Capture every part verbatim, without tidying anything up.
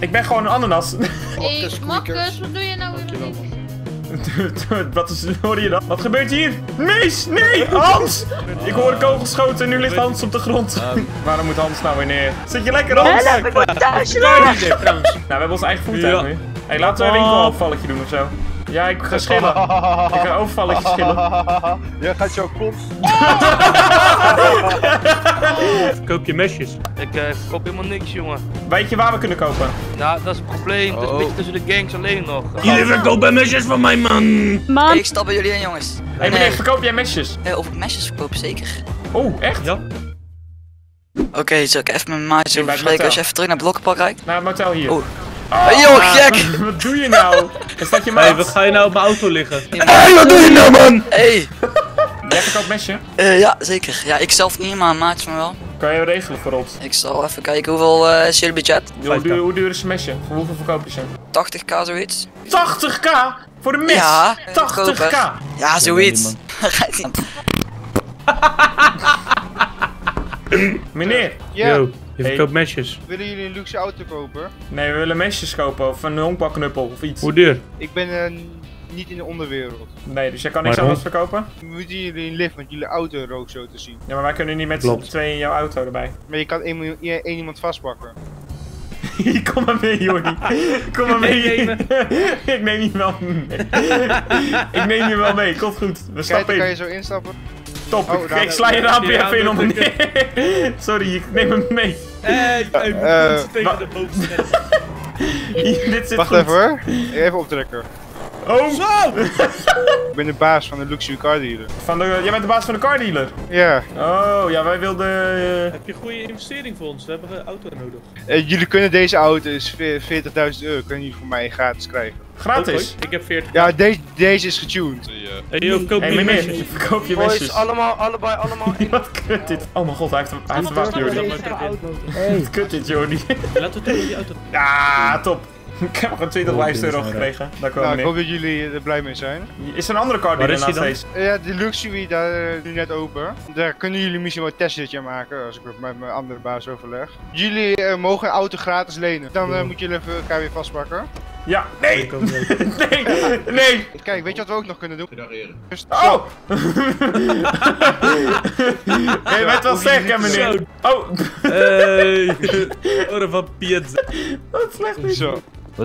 Ik ben gewoon een ananas. Hey, Marcus, wat doe je nou weer? Wat is, hoorde je dat? Wat gebeurt hier? Mees, nee, Hans! Oh. Ik hoor een kogel schoten en nu ligt Hans op de grond. Um. Waarom moet Hans nou weer neer? Zit je lekker, Hans? Help, ik word thuis. Nou, we hebben onze eigen voeten ja. nu. Hey, laten we een winkelafvalletje doen ofzo. Ja, ik ga schillen. Ik ga overvalletje schillen. Jij gaat jouw kont. Koop je mesjes. Ik uh, koop helemaal niks, jongen. Weet je waar we kunnen kopen? Ja, dat is een probleem. Oh. Het is een beetje tussen de gangs alleen nog. Jullie verkopen mesjes van mij, man. man. Hey, ik stap bij jullie in, jongens. Hé, hey, meneer, verkoop jij mesjes? Hey, of ik mesjes verkoop, zeker. Oh, echt? Ja. Oké, okay, zal ik even mijn maatje bespreken als je even terug naar het blokkenpark rijdt? Naar het motel hier. Oh. Oh, hey, joh, gek! Wat, wat doe je nou? Is dat je maat? Hey, wat ga je nou op mijn auto liggen? Hé, hey, wat doe je nou, man? Hey! Jij verkoopt mesje? Uh, ja, zeker. Ja, ik zelf niet, maar een maatje van wel. Kan je regelen voor ons? Ik zal even kijken hoeveel uh, is jullie budget? Jo, hoe, duur, hoe duur is een mesje? Voor hoeveel verkoop je ze? tachtig k zoiets. tachtig k? Voor de mes? Ja, tachtig k? Ja, zoiets. Meneer! Ja. Yo. Je verkoopt hey. mesjes. Willen jullie een luxe auto kopen? Nee, we willen mesjes kopen of een honkbalknuppel of iets. Hoe duur? Ik ben uh, niet in de onderwereld. Nee, dus jij kan niks anders verkopen? Moeten jullie een lift, want jullie auto rookt zo te zien. Ja, maar wij kunnen niet met z'n tweeën in jouw auto erbij. Maar je kan één, één iemand vastpakken. Kom maar mee, Jordi. Kom maar mee. Ik neem je wel mee. Ik neem je wel mee, komt goed. We stappen Kijk, in. Kan je zo instappen? Top, oh, ik, ik sla je raampje even in om me neer. Sorry, ik neem hem mee. Hé, ik moet tegen de bovenste. Dit zit Wacht goed. even hoor, even optrekken. Oh! Zo! Ik ben de baas van de luxe car dealer. Van de, jij bent de baas van de car dealer? Ja. Yeah. Oh, ja, wij wilden... Uh... Heb je een goede investering voor ons? We hebben een auto nodig. Uh, jullie kunnen deze auto, is veertigduizend euro, kunnen jullie voor mij gratis krijgen. Gratis? Oh, ik heb veertig. Ja, deze, deze is getuned. Hé, yeah. hey, joh, verkoop hey, je mesjes. Verkoop je mesjes. Boys, allemaal, allebei, allemaal. Wat kut dit. Oh mijn god, hij heeft hem, hij heeft wacht, Jordi. Wat kut dit, Jordi. Laten we toch die auto... Ja, top. Ik heb nog een twintig euro gekregen. Daar komen nou, ik hoop dat jullie er blij mee zijn. Is er een andere car dealer naast deze? Ja, de Luxury, daar is nu net open. Daar kunnen jullie misschien wel een testritje maken, als ik het met mijn andere baas overleg. Jullie uh, mogen een auto gratis lenen. Dan uh, moeten jullie even elkaar weer vastpakken. Ja, nee! Nee! Nee! Kijk, weet je wat we ook nog kunnen doen? Oh! Je bent wel slecht, hè, meneer? Oh! Hey! Orde van Piazza. Wat slecht is. Zo.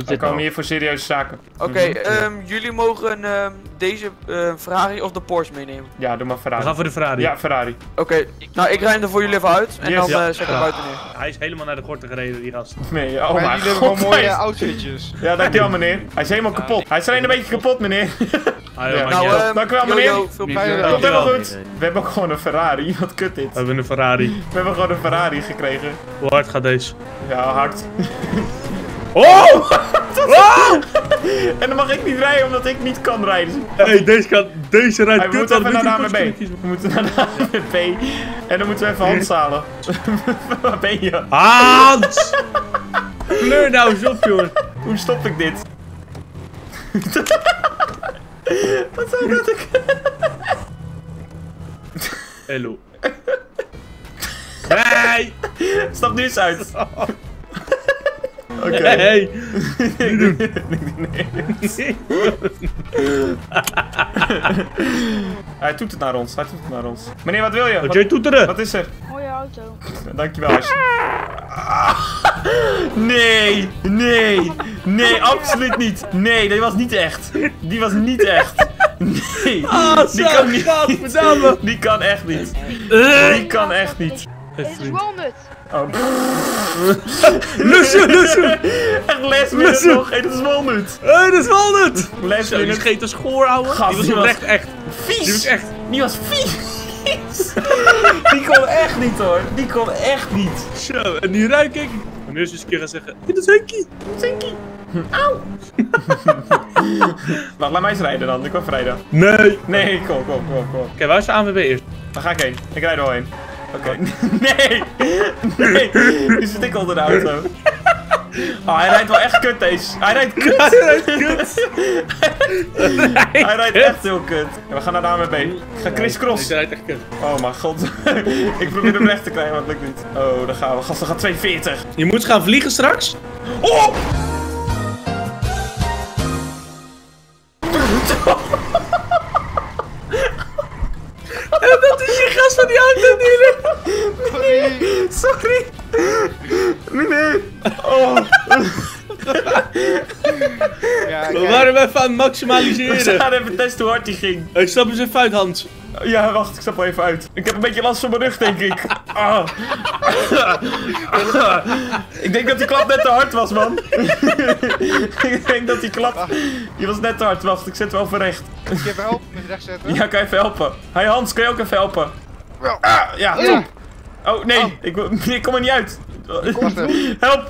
Ik kom hier voor serieuze zaken. Oké, okay, um, jullie mogen um, deze uh, Ferrari of de Porsche meenemen. Ja, doe maar Ferrari. We gaan voor de Ferrari. Ja, Ferrari. Oké, okay, nou ik rijd er voor jullie even uit en yes. dan ja. uh, zet ik buiten neer. Hij is helemaal naar de gorten gereden, die gast. Nee, oh maar mijn jullie god. Jullie mooie outfitjes. Ja, dankjewel meneer. Hij is helemaal kapot. Hij is alleen een beetje kapot, meneer. Ah, ja, ja. Nou, ja. Um, dankjewel meneer. Yo, yo, veel plezier. Komt helemaal goed. We hebben ook gewoon een Ferrari. Wat kut dit. We hebben een Ferrari. We hebben gewoon een Ferrari gekregen. Hoe hard gaat deze? Ja, hard. Oh! Oh! En dan mag ik niet rijden omdat ik niet kan rijden. Hé, hey, deze, kan, deze rijdt hey, we kut. We moeten even naar de A M B. We moeten naar de A M B. En dan moeten we even Hans halen. Waar ben je? Hans! Kleur nou eens op, joh. Hoe stop ik dit? Wat zou dat ik... Hello. Hey! Stap nu eens uit. Oké. Okay. Hey, hey. Ik doe niks. Hij toetert naar ons, hij toetert naar ons. Meneer, wat wil je? Wat jij toeteren? Wat is er? Mooie auto. Dankjewel. Nee, nee, nee, absoluut niet. Nee, die was niet echt. Die was niet echt. Nee. Ah, die kan niet. Die kan echt niet. Die kan echt niet. Het is honderd. Oh, Lusje, Lusje! Echt last minute nog, hé, hey, dat is walnut! Hé, hey, dat is walnut! Last minute. Die scheet een schoor, ouwe. Gast, die was oprecht echt. Vies! Die was echt... Die was vies! Die kon echt niet hoor, die kon echt niet. Zo, en nu ruik ik. En nu is eens een keer gaan zeggen, dit is Henkie! Dit is Henkie! Auw! Wacht, laat mij eens rijden dan, ik wil vrijdag. Nee! Nee, kom, kom, kom, kom. Oké, okay, waar is de A N W B eerst? Daar ga ik heen, ik rijd er al heen. Oké, okay. Nee! Nee! Nu zit ik al in de auto. Oh, hij rijdt wel echt kut deze. Hij rijdt kut. Hij rijdt kut. Hij rijdt echt heel kut. Ja, we gaan naar de A M B. Ik ga crisscross. Hij rijdt echt kut. Oh mijn god. Ik probeer hem recht te krijgen, maar het lukt niet. Oh, daar gaan we. Gasten gaat tweehonderdveertig. Je moet gaan vliegen straks. Oh! Dat is je gast van die auto, dealer. Sorry. Sorry. Meneer. Oh. Ja, we waren even aan het maximaliseren. We gaan even testen hoe hard die ging. Ik stap eens even uit, Hans. Ja, wacht, ik stap wel even uit. Ik heb een beetje last van mijn rug, denk ik. Oh. Ik denk dat die klap net te hard was, man. Ik denk dat die klap... Die was net te hard. Wacht, ik zet wel voor recht. Kun je even helpen? Moet je recht zetten? Ja, kan je even helpen. Hey Hans, kun je ook even helpen? Ah, ja, top. Oh, nee. Oh. Ik, ik kom er niet uit. Help!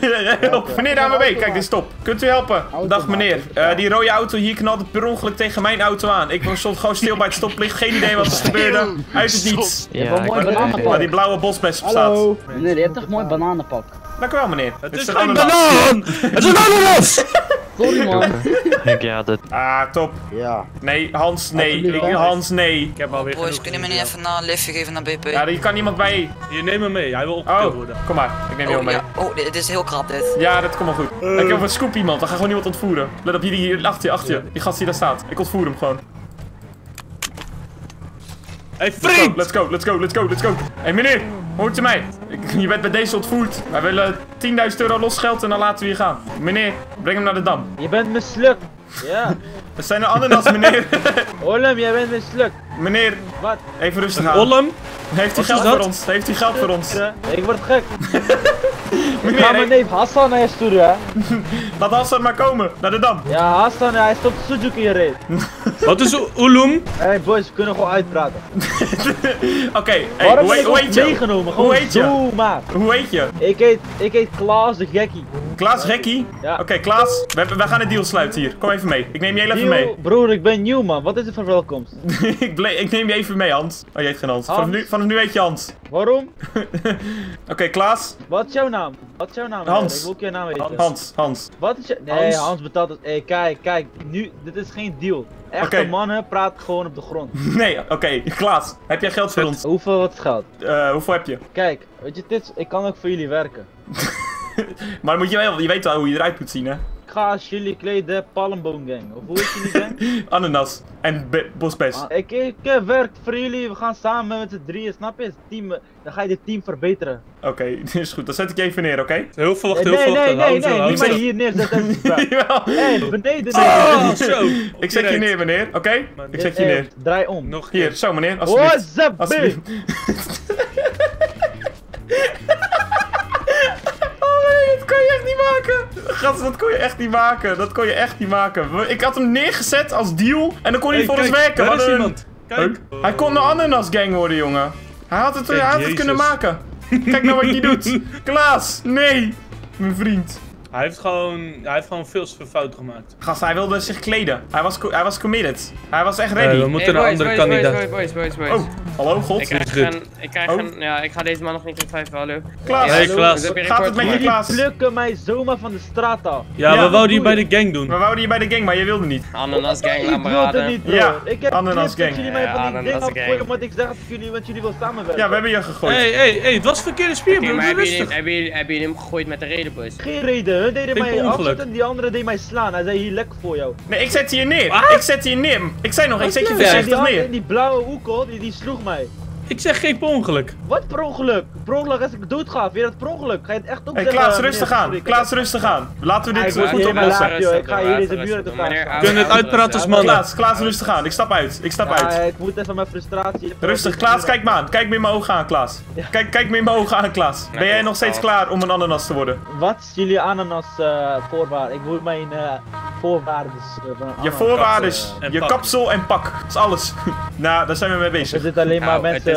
Help! Meneer de A M B, kijk, dit is top. Kunt u helpen? Dag meneer. Uh, die rode auto hier knalde per ongeluk tegen mijn auto aan. Ik stond gewoon stil bij het stoplicht. Geen idee wat er gebeurde. Uit het niets. Je hebt een mooi bananenpak. Waar die blauwe bosbes op staat. Meneer, je hebt toch een mooi bananenpak? Dank u wel, meneer. Het, het is een banaan! Het is een ananas! Sorry, man. Ja, dat... Ah, top. Ja. Nee, Hans, nee. Ik, Hans, nee. Ik heb alweer boys, kunnen jullie me niet even na een liftje geven naar B P? Ja, hier kan niemand bij. Je neemt hem mee. Hij wil opgepild worden. Oh, kom maar. Ik neem hem mee. Ja. Oh, dit is heel krap, dit. Ja, dat komt wel goed. Uh. Ik heb een scoop iemand. Dan ga gewoon iemand ontvoeren. Let op, jullie hier achter je, achter je. Die gast die daar staat. Ik ontvoer hem gewoon. Hey, vriend! Let's go, let's go, let's go, let's go. Hé, hey, meneer. Hoort u mij? Je bent bij deze ontvoerd. Wij willen tienduizend euro losgeld en dan laten we je gaan. Meneer, breng hem naar de dam. Je bent mislukt. Ja. We zijn een ananas, meneer. Ollum, jij bent mislukt. Meneer. Wat? Even rustig aan. Ollum? Heeft u geld voor ons? Heeft u geld voor ons? Ik word gek. Ik ga mijn neef Hassan naar je sturen, hè. Laat Hassan maar komen, naar de dam. Ja, Hassan, hij stopt Suzuki in reed. Wat is Ollum? Hé, hey boys, we kunnen gewoon uitpraten. Oké, okay, hey, hoe, hoe heet je? Meegenomen? Hoe heet je? Doe maar. Hoe heet je? Ik heet, ik heet Klaas de Gekkie. Klaas Gekkie? Ja. Oké, okay, Klaas, we, we gaan een deal sluiten hier. Kom even mee. Ik neem je heel even mee. Broer, ik ben nieuw, man. Wat is het voor welkomst? ik, ik neem je even mee, Hans. Oh, je heet geen Hans. Hans. Vanaf, nu, vanaf nu heet je Hans. Waarom? Oké, okay, Klaas. Wat is jouw naam? Wat is jouw naam? Hans. Ik wil ook jouw naam weten. Hans. Hans. Wat is je... Nee, Hans, Hans betaalt het. Hey, kijk, kijk. Nu, dit is geen deal. Echte okay. mannen praten gewoon op de grond. Nee, oké. Okay. Klaas, heb jij geld voor ons? Hoeveel wat geld? Uh, hoeveel heb je? Kijk, weet je, dit is, ik kan ook voor jullie werken. Maar moet je, wel, je weet wel hoe je eruit moet zien, hè? Ik ga als jullie kleden Palmboom Gang. Of hoe heet jullie gang? Ananas en bosbes. Ah, ik, ik werk voor jullie, we gaan samen met z'n drieën, snap je? Het team, dan ga je dit team verbeteren. Oké, okay, is goed. Dan zet ik je even neer, oké? Okay? Heel veel wacht, heel veel wacht. Nee, nee, nee, nee, niet maar hier neerzetten. Nee, beneden. Oh, zo. Ik zet je neer, meneer, oké? Okay? Ik zet je neer. Draai om. Nog hier, zo meneer, alsjeblieft. What's up, alsjeblieft. Gast, dat kon je echt niet maken. Dat kon je echt niet maken. Ik had hem neergezet als deal en dan kon hij hey, voor kijk, ons werken. Daar is iemand. Kijk. Huh? Hij kon de ananas gang worden, jongen. Hij had het, hey, hij had het kunnen maken. Kijk nou wat hij doet. Klaas, nee. Mijn vriend. Hij heeft gewoon, hij heeft gewoon veel fout gemaakt. Gast, hij wilde zich kleden. Hij was, hij was committed. Hij was echt ready. Uh, we moeten hey, boys, een andere boys, kandidaat. Boys, boys, boys, boys. Oh, hallo, god. Ik krijg een, ik krijg oh. een, ja, ik ga deze man nog niet ontwijfelen, hallo. Klaas, hey, Klaas. Hey, Klaas. Gaat het met je, Klaas? Jullie plukken mij zomaar van de straat af. Ja, ja we wouden hier bij de gang doen. We wouden hier bij de gang, maar je wilde niet. Ananas gang, laat maar raden. Ik wilde niet, bro. Ik heb ananas gang. Dat jullie mij van die gang afgooien, omdat ik zeg dat jullie, want jullie wil samenwerken. Ja, we hebben je gegooid. Hé, hé, hé, het was verkeerde spier, bro. Hebben jullie hem gegooid met de reden, boys? Geen reden. Hun deden mij afzetten en die andere deed mij slaan. Hij zei hier lekker voor jou. Nee, ik zet hier neer. What? Ik zet hier neer. Ik zei nog, ik zet je voorzichtig neer. Die, die blauwe hoekel, die, die sloeg mij. Ik zeg geen per ongeluk. Wat per ongeluk? Per ongeluk als ik dood ga, weer dat per ongeluk. Ga je het echt ook hey, zeggen? Hé, Klaas, rustig aan. Klaas, rustig aan. Laten we dit zo goed oplossen. Ik ga hier in de buurt de gaan. We kunnen het uitpraten als mannen. Klaas, Klaas, rustig aan. Ik stap uit. Ik stap uit. Ja, ik moet even mijn frustratie... Rustig, Klaas, kijk me aan. Kijk me in mijn ogen aan, Klaas. Kijk, kijk me in mijn ogen aan, Klaas. Ben jij nog steeds klaar om een ananas te worden? Wat is jullie ananas uh, voorwaarden? Ik moet mijn uh, voorwaarden... Uh, je voorwaarden, je kapsel en pak. Dat is alles. Nou, daar zijn we mee bezig. Er zit alleen maar mensen...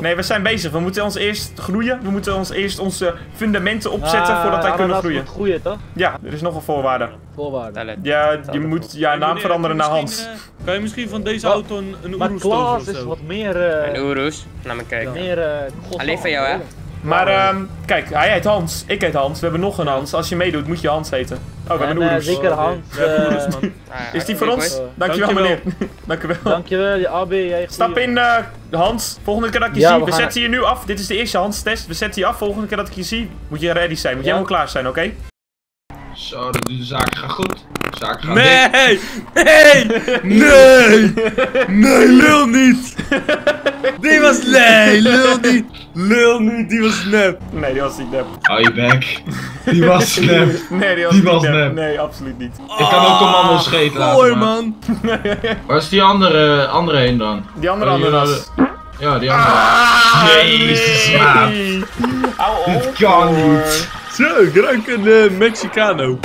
Nee, we zijn bezig. We moeten ons eerst groeien. We moeten ons eerst onze fundamenten opzetten ah, voordat wij kunnen groeien. Moet groeien, toch? Ja, er is nog een voorwaarde. Voorwaarde. Ja, je moet je ja, naam veranderen naar Hans. Uh, kan je misschien van deze auto een, een Urus? Maar Klaas is wat meer... Uh, een Urus? Naar me kijken. Ja. Meer, uh, alleen van jou, hè? Maar um, kijk, hij heet Hans, ik heet Hans, we hebben nog een Hans. Als je meedoet moet je Hans heten. Oh, we en, hebben een oeders. Uh, zeker Hans. We hebben een oeders, man. Is die voor ons? Dankjewel, meneer. Dankjewel. Dankjewel, A B, jij stap in, uh, Hans. Volgende keer dat ik je ja, zie, we, we zetten je nu af. Dit is de eerste Hans-test. We zetten je af. Volgende keer dat ik je zie, moet je ready zijn. Moet ja. jij helemaal klaar zijn, oké? Okay? Zo, de zaak gaat goed. De zaak gaat nee. nee! Nee! Nee! Nee, lul niet! Die was nee, lul niet! Lul niet, die was nep! Nee, die was niet nep. Hou je bek. Die was nep. Nee, die was, die was nep. nep. Nee, absoluut niet. Oh, ik kan ook commando scheet laten. Mooi man! Waar is die andere, andere heen dan? Die andere andere oh, was. De... Ja, die andere. Ah, jezus, nee. Dit kan niet. Zo, ik ruik een uh, Mexicano.